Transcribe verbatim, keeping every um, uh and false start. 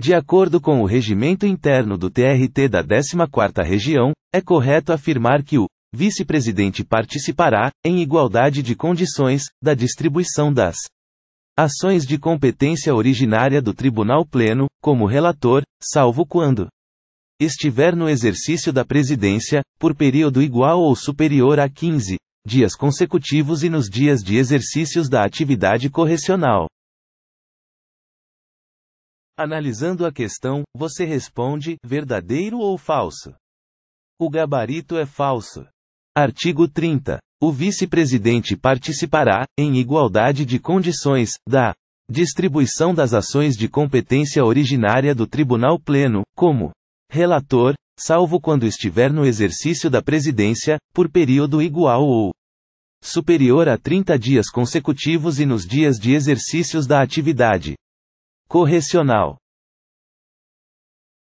De acordo com o regimento interno do T R T da décima quarta Região, é correto afirmar que o vice-presidente participará, em igualdade de condições, da distribuição das ações de competência originária do Tribunal Pleno, como relator, salvo quando estiver no exercício da presidência, por período igual ou superior a quinze dias consecutivos e nos dias de exercícios da atividade correcional. Analisando a questão, você responde, verdadeiro ou falso? O gabarito é falso. Artigo trinta. O vice-presidente participará, em igualdade de condições, da distribuição das ações de competência originária do Tribunal Pleno, como relator, salvo quando estiver no exercício da presidência, por período igual ou superior a trinta dias consecutivos e nos dias de exercícios da atividade correcional.